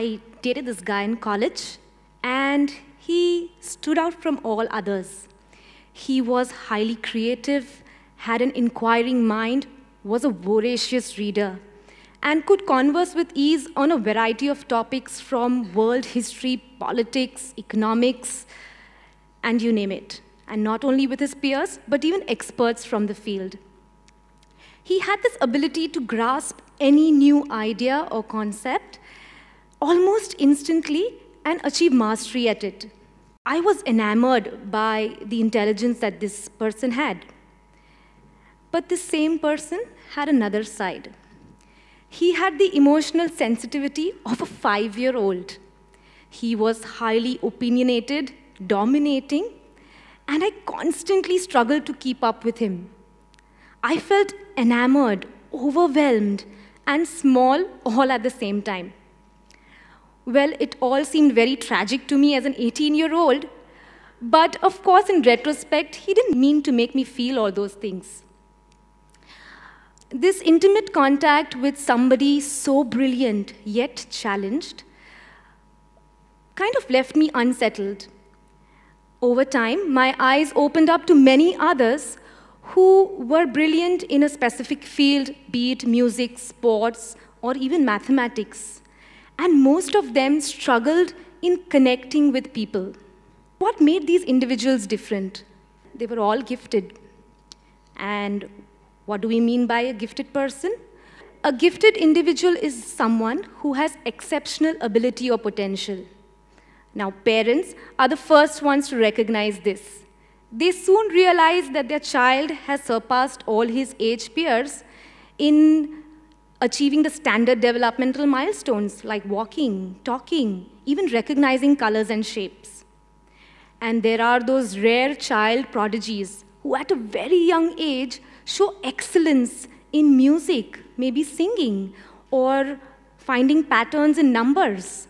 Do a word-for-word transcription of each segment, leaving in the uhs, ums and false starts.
I dated this guy in college, and he stood out from all others. He was highly creative, had an inquiring mind, was a voracious reader, and could converse with ease on a variety of topics from world history, politics, economics, and you name it. And not only with his peers, but even experts from the field. He had this ability to grasp any new idea or concept almost instantly and achieve mastery at it. I was enamored by the intelligence that this person had. But this same person had another side. He had the emotional sensitivity of a five-year-old. He was highly opinionated, dominating, and I constantly struggled to keep up with him. I felt enamored, overwhelmed, and small all at the same time. Well, it all seemed very tragic to me as an eighteen-year-old, but of course, in retrospect, he didn't mean to make me feel all those things. This intimate contact with somebody so brilliant yet challenged kind of left me unsettled. Over time, my eyes opened up to many others who were brilliant in a specific field, be it music, sports, or even mathematics. And most of them struggled in connecting with people. What made these individuals different? They were all gifted. And what do we mean by a gifted person? A gifted individual is someone who has exceptional ability or potential. Now, parents are the first ones to recognize this. They soon realize that their child has surpassed all his age peers in achieving the standard developmental milestones like walking, talking, even recognizing colors and shapes. And there are those rare child prodigies who at a very young age show excellence in music, maybe singing, or finding patterns in numbers,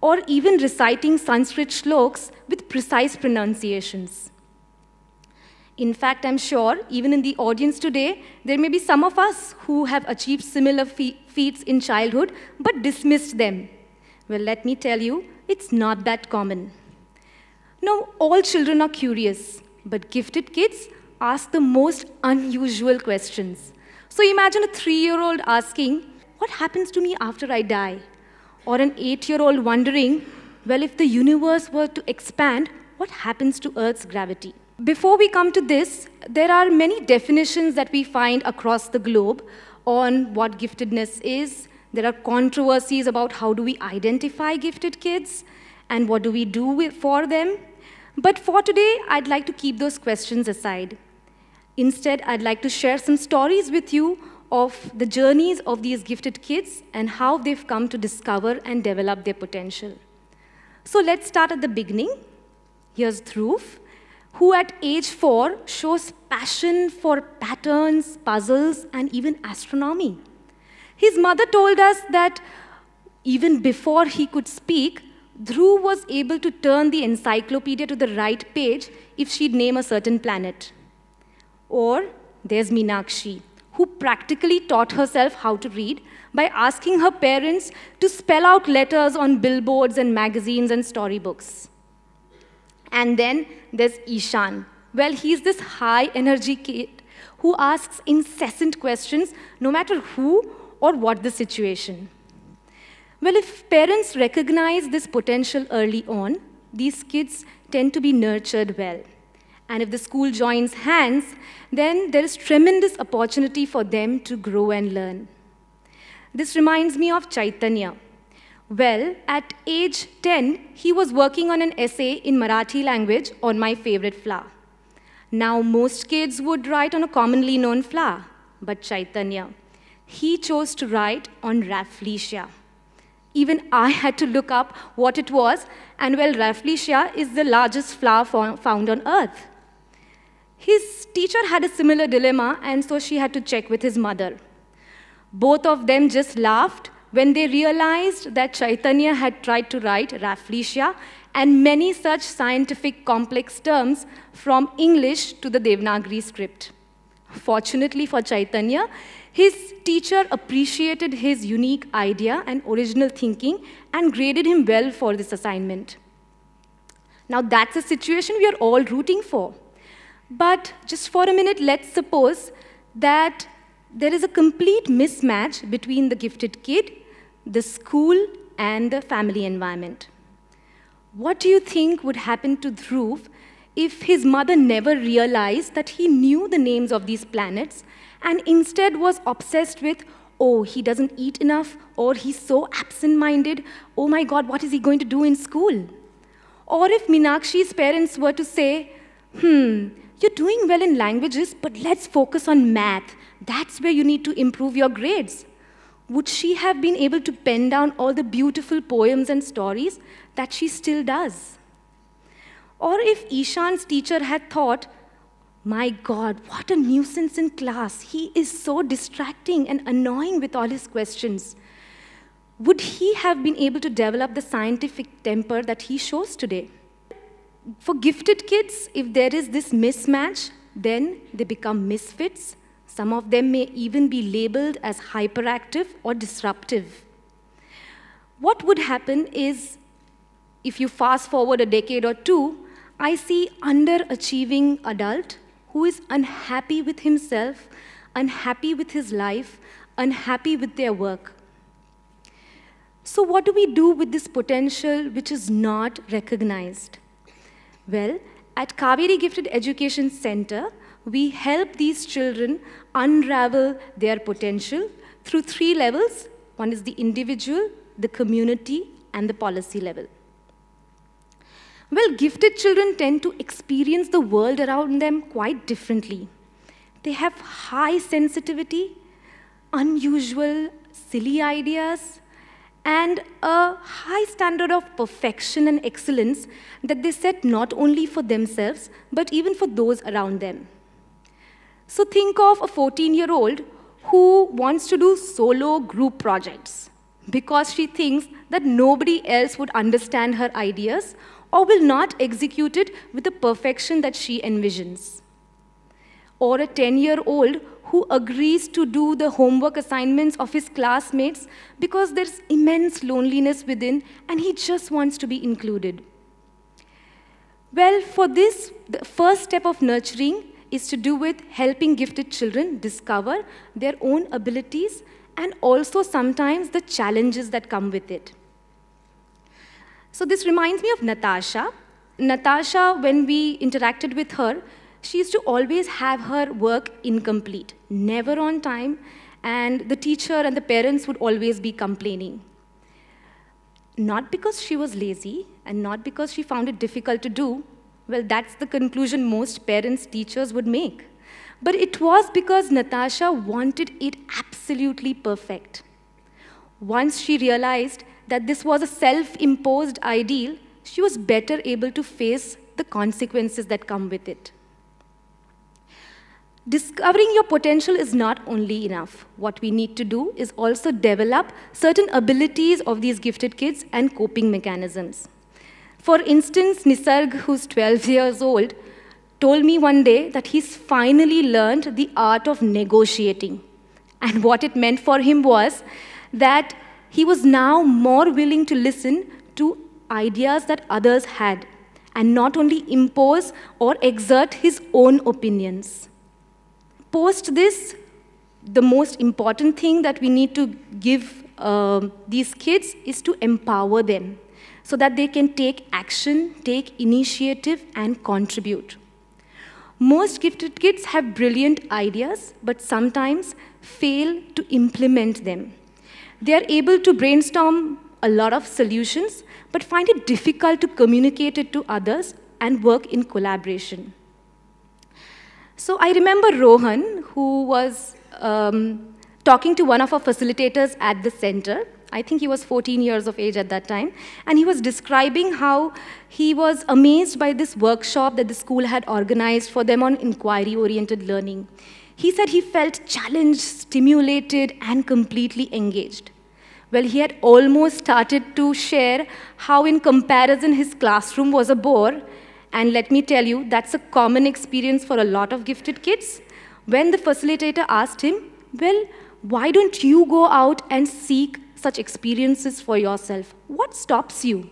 or even reciting Sanskrit shlokas with precise pronunciations. In fact, I'm sure, even in the audience today, there may be some of us who have achieved similar fe feats in childhood, but dismissed them. Well, let me tell you, it's not that common. Now, all children are curious, but gifted kids ask the most unusual questions. So imagine a three-year-old asking, what happens to me after I die? Or an eight-year-old wondering, well, if the universe were to expand, what happens to Earth's gravity? Before we come to this, there are many definitions that we find across the globe on what giftedness is. There are controversies about how do we identify gifted kids and what do we do for them. But for today, I'd like to keep those questions aside. Instead, I'd like to share some stories with you of the journeys of these gifted kids and how they've come to discover and develop their potential. So let's start at the beginning. Here's Dhruv, who at age four shows passion for patterns, puzzles, and even astronomy. His mother told us that even before he could speak, Dhruv was able to turn the encyclopedia to the right page if she'd name a certain planet. Or there's Meenakshi, who practically taught herself how to read by asking her parents to spell out letters on billboards and magazines and storybooks. And then there's Ishan. Well, he's this high-energy kid who asks incessant questions no matter who or what the situation. Well, if parents recognize this potential early on, these kids tend to be nurtured well. And if the school joins hands, then there is tremendous opportunity for them to grow and learn. This reminds me of Chaitanya. Well, at age ten, he was working on an essay in Marathi language on my favorite flower. Now, most kids would write on a commonly known flower, but Chaitanya, he chose to write on Rafflesia. Even I had to look up what it was, and well, Rafflesia is the largest flower found on Earth. His teacher had a similar dilemma, and so she had to check with his mother. Both of them just laughed when they realized that Chaitanya had tried to write Rafflesia and many such scientific complex terms from English to the Devanagari script. Fortunately for Chaitanya, his teacher appreciated his unique idea and original thinking and graded him well for this assignment. Now that's a situation we are all rooting for. But just for a minute, let's suppose that there is a complete mismatch between the gifted kid, the school, and the family environment. What do you think would happen to Dhruv if his mother never realized that he knew the names of these planets and instead was obsessed with, oh, he doesn't eat enough, or he's so absent-minded, oh my God, what is he going to do in school? Or if Meenakshi's parents were to say, hmm, you're doing well in languages, but let's focus on math. That's where you need to improve your grades. Would she have been able to pen down all the beautiful poems and stories that she still does? Or if Ishan's teacher had thought, my God, what a nuisance in class. He is so distracting and annoying with all his questions. Would he have been able to develop the scientific temper that he shows today? For gifted kids, if there is this mismatch, then they become misfits. Some of them may even be labeled as hyperactive or disruptive. What would happen is, if you fast forward a decade or two, I see underachieving adult who is unhappy with himself, unhappy with his life, unhappy with their work. So what do we do with this potential which is not recognized? Well, at Kaveri Gifted Education Center, we help these children unravel their potential through three levels. One is the individual, the community, and the policy level. Well, gifted children tend to experience the world around them quite differently. They have high sensitivity, unusual, silly ideas, and a high standard of perfection and excellence that they set not only for themselves, but even for those around them. So think of a fourteen-year-old who wants to do solo group projects because she thinks that nobody else would understand her ideas or will not execute it with the perfection that she envisions. Or a ten-year-old who agrees to do the homework assignments of his classmates because there's immense loneliness within and he just wants to be included. Well, for this, the first step of nurturing is to do with helping gifted children discover their own abilities and also sometimes the challenges that come with it. So this reminds me of Natasha. Natasha, when we interacted with her, she used to always have her work incomplete, never on time, and the teacher and the parents would always be complaining. Not because she was lazy and not because she found it difficult to do. Well, that's the conclusion most parents, teachers would make. But it was because Natasha wanted it absolutely perfect. Once she realized that this was a self-imposed ideal, she was better able to face the consequences that come with it. Discovering your potential is not only enough. What we need to do is also develop certain abilities of these gifted kids and coping mechanisms. For instance, Nisarg, who's twelve years old, told me one day that he's finally learned the art of negotiating. And what it meant for him was that he was now more willing to listen to ideas that others had and not only impose or exert his own opinions. Post this, the most important thing that we need to give uh, these kids is to empower them so that they can take action, take initiative, and contribute. Most gifted kids have brilliant ideas, but sometimes fail to implement them. They are able to brainstorm a lot of solutions, but find it difficult to communicate it to others and work in collaboration. So I remember Rohan, who was um, talking to one of our facilitators at the center. I think he was fourteen years of age at that time. And he was describing how he was amazed by this workshop that the school had organized for them on inquiry-oriented learning. He said he felt challenged, stimulated, and completely engaged. Well, he had almost started to share how, in comparison, his classroom was a bore. And let me tell you, that's a common experience for a lot of gifted kids. When the facilitator asked him, well, why don't you go out and seek such experiences for yourself? What stops you?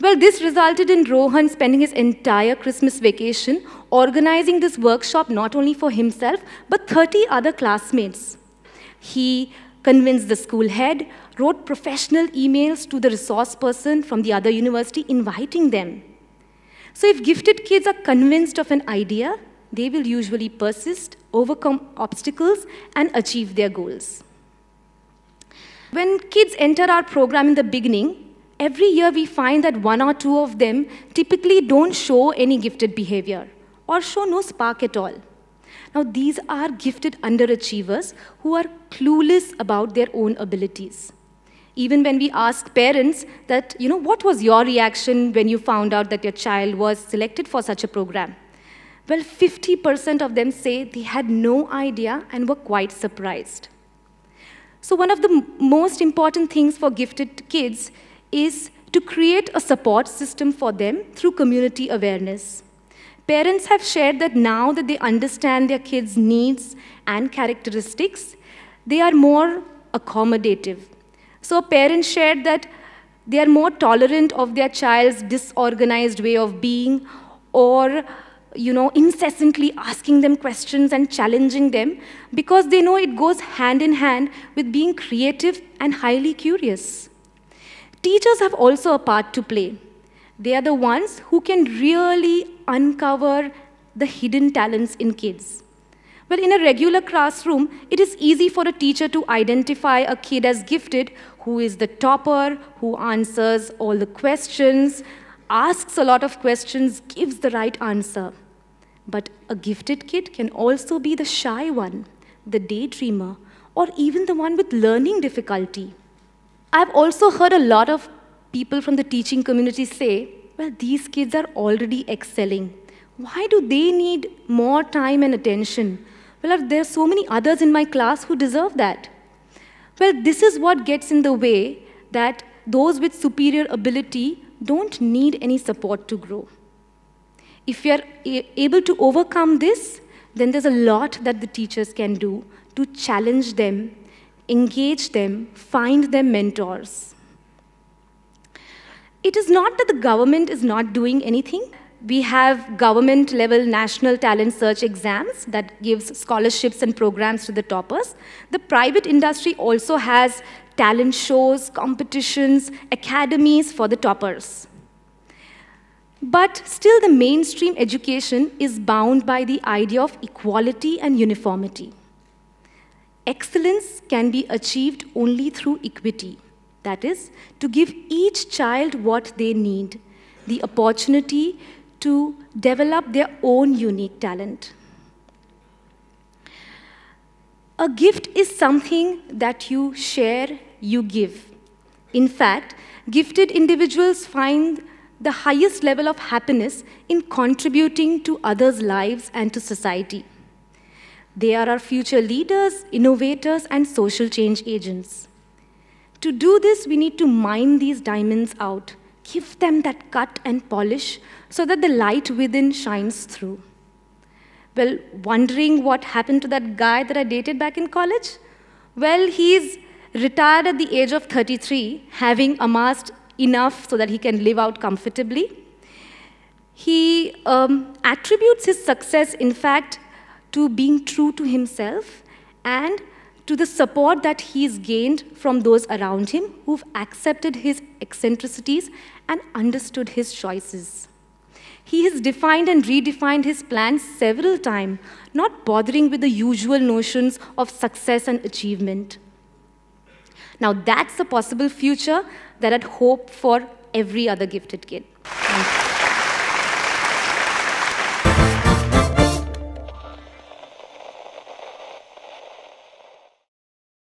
Well, this resulted in Rohan spending his entire Christmas vacation organizing this workshop not only for himself, but thirty other classmates. He convinced the school head, wrote professional emails to the resource person from the other university inviting them. So if gifted kids are convinced of an idea, they will usually persist, overcome obstacles, and achieve their goals. When kids enter our program in the beginning, every year we find that one or two of them typically don't show any gifted behavior or show no spark at all. Now, these are gifted underachievers who are clueless about their own abilities. Even when we ask parents that, you know, what was your reaction when you found out that your child was selected for such a program? Well, fifty percent of them say they had no idea and were quite surprised. So one of the most important things for gifted kids is to create a support system for them through community awareness. Parents have shared that now that they understand their kids' needs and characteristics, they are more accommodative. So a parent shared that they are more tolerant of their child's disorganized way of being, or you know, incessantly asking them questions and challenging them, because they know it goes hand in hand with being creative and highly curious. Teachers have also a part to play. They are the ones who can really uncover the hidden talents in kids. Well, in a regular classroom, it is easy for a teacher to identify a kid as gifted who is the topper, who answers all the questions, asks a lot of questions, gives the right answer. But a gifted kid can also be the shy one, the daydreamer, or even the one with learning difficulty. I've also heard a lot of people from the teaching community say, well, these kids are already excelling. Why do they need more time and attention? Well, there are so many others in my class who deserve that. Well, this is what gets in the way, that those with superior ability don't need any support to grow. If you're able to overcome this, then there's a lot that the teachers can do to challenge them, engage them, find them mentors. It is not that the government is not doing anything. We have government-level national talent search exams that gives scholarships and programs to the toppers. The private industry also has talent shows, competitions, academies for the toppers. But still, the mainstream education is bound by the idea of equality and uniformity. Excellence can be achieved only through equity. That is, to give each child what they need, the opportunity to develop their own unique talent. A gift is something that you share, you give. In fact, gifted individuals find the highest level of happiness in contributing to others' lives and to society. They are our future leaders, innovators, and social change agents. To do this, we need to mine these diamonds out, give them that cut and polish so that the light within shines through. Well, wondering what happened to that guy that I dated back in college? Well, he's retired at the age of thirty-three, having amassed enough so that he can live out comfortably. He um, attributes his success, in fact, to being true to himself and to the support that he's gained from those around him who've accepted his eccentricities and understood his choices. He has defined and redefined his plans several times, not bothering with the usual notions of success and achievement. Now that's a possible future that I'd hope for every other gifted kid. Thank you.